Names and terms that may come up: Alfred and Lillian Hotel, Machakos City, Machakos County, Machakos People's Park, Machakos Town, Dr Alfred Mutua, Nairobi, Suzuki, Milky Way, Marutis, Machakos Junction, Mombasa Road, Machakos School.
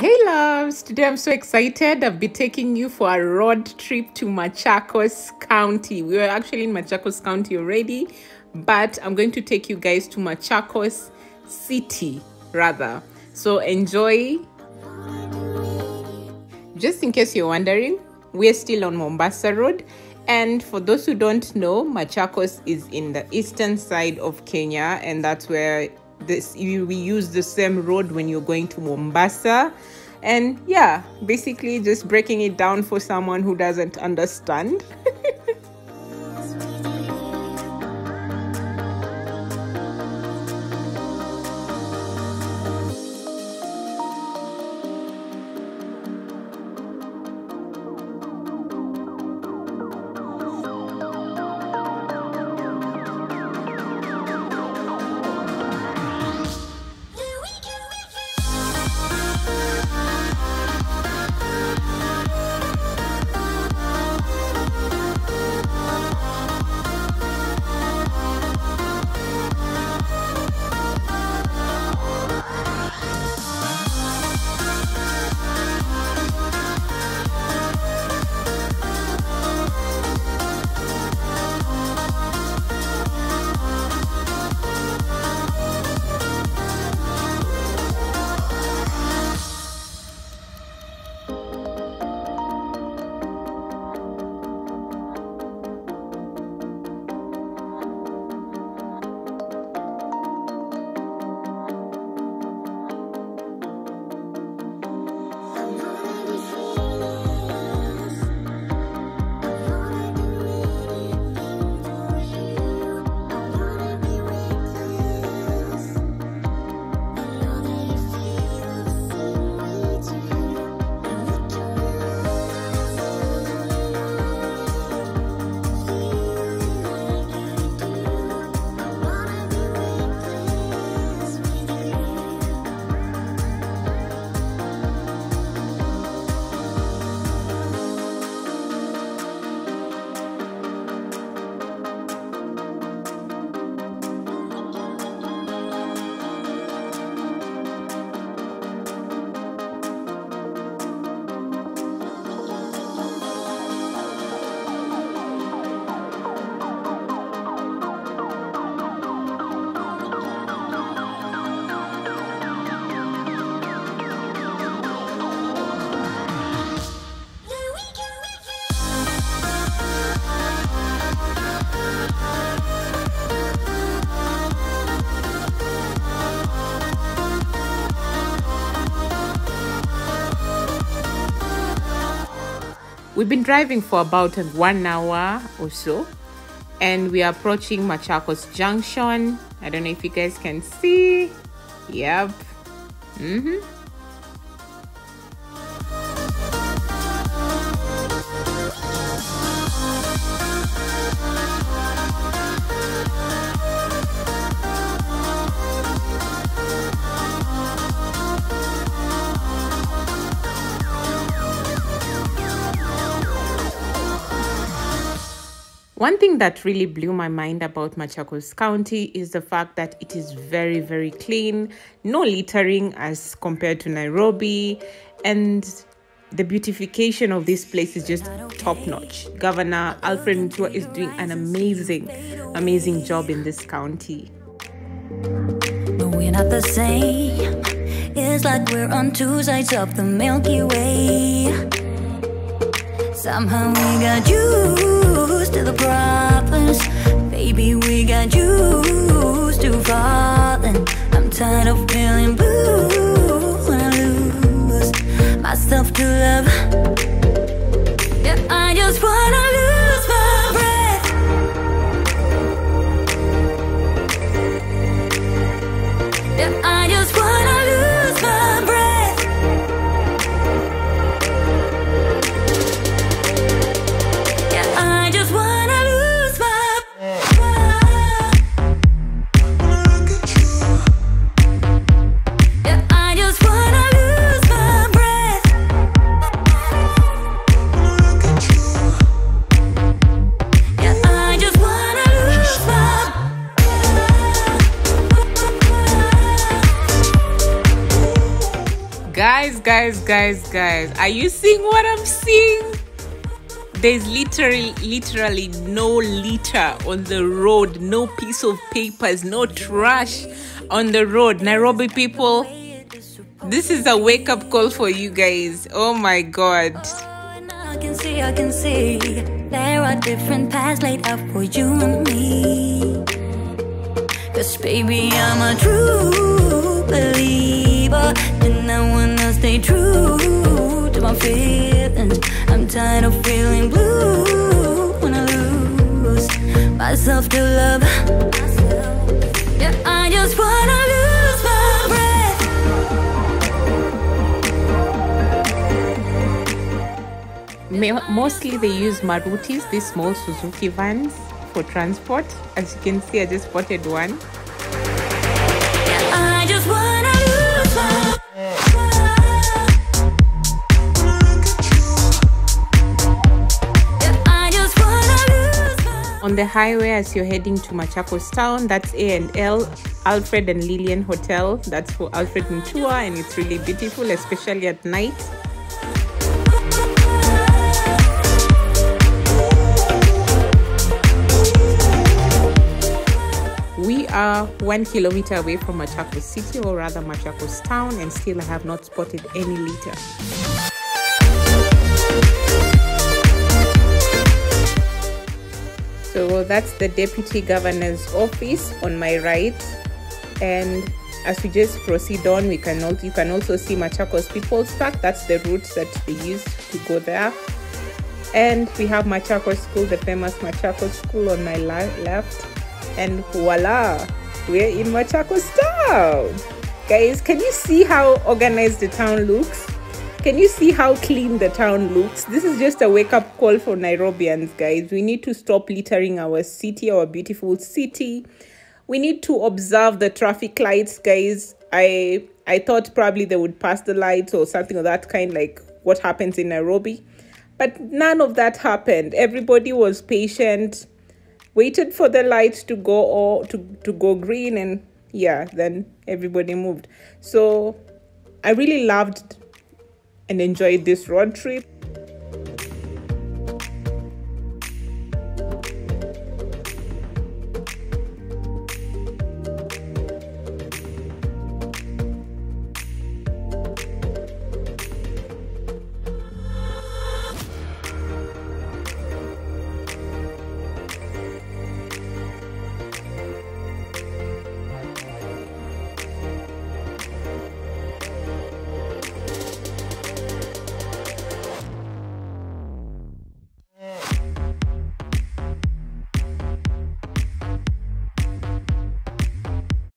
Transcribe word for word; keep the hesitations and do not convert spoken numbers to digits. Hey loves, today I'm so excited. I'll be taking you for a road trip to Machakos County. We were actually in Machakos County already, but I'm going to take you guys to Machakos City rather. So enjoy. Just in case you're wondering, we're still on Mombasa Road. And for those who don't know, Machakos is in the eastern side of Kenya, and that's where This, you, we use the same road when you're going to Mombasa. And yeah, basically just breaking it down for someone who doesn't understand. We've been driving for about one hour or so, and we are approaching Machakos Junction. I don't know if you guys can see. Yep. Mm-hmm. One thing that really blew my mind about Machakos County is the fact that it is very, very clean, no littering as compared to Nairobi, and the beautification of this place is just top-notch. Governor Alfred Mutua is doing an amazing, amazing job in this county. We're not the same. It's like we're on two sides of the Milky Way. Somehow we got used to the problems. Baby, we got used to falling. I'm tired of feeling blue when I lose myself to love. Yeah, I just wanna lose my breath. Yeah, I just wanna lose my breath. Guys, guys, guys, guys, are you seeing what I'm seeing? There's literally, literally no litter on the road, no piece of papers, no trash on the road. Nairobi people, this is a wake-up call for you guys. Oh my God. I can see, I can see, there are different paths laid out for you and me. Cause baby, I'm a true believer, and I wanna stay true to my feelings. I'm tired of feeling blue when I lose myself to love. Yeah, I just wanna lose my breath. Mostly they use Marutis, these small Suzuki vans, for transport. As you can see, I just spotted one. I just wanna lose my On the highway as you're heading to Machakos Town, that's A and L, Alfred and Lillian Hotel. That's for Alfred Mutua, and it's really beautiful, especially at night. We are one kilometer away from Machakos City, or rather Machakos Town, and still I have not spotted any litter. So that's the Deputy Governor's office on my right, and as we just proceed on, we can also, you can also see Machakos People's Park. That's the route that they used to go there, and we have Machakos School, the famous Machakos School, on my left, and voila, we're in Machakos Town. Guys, can you see how organized the town looks? Can you see how clean the town looks? This is just a wake-up call for Nairobians, guys. We need to stop littering our city, our beautiful city. We need to observe the traffic lights, guys. I I thought probably they would pass the lights or something of that kind, like what happens in Nairobi. But none of that happened. Everybody was patient, waited for the lights to go or to, to go green, and yeah, then everybody moved. So I really loved and enjoyed this road trip.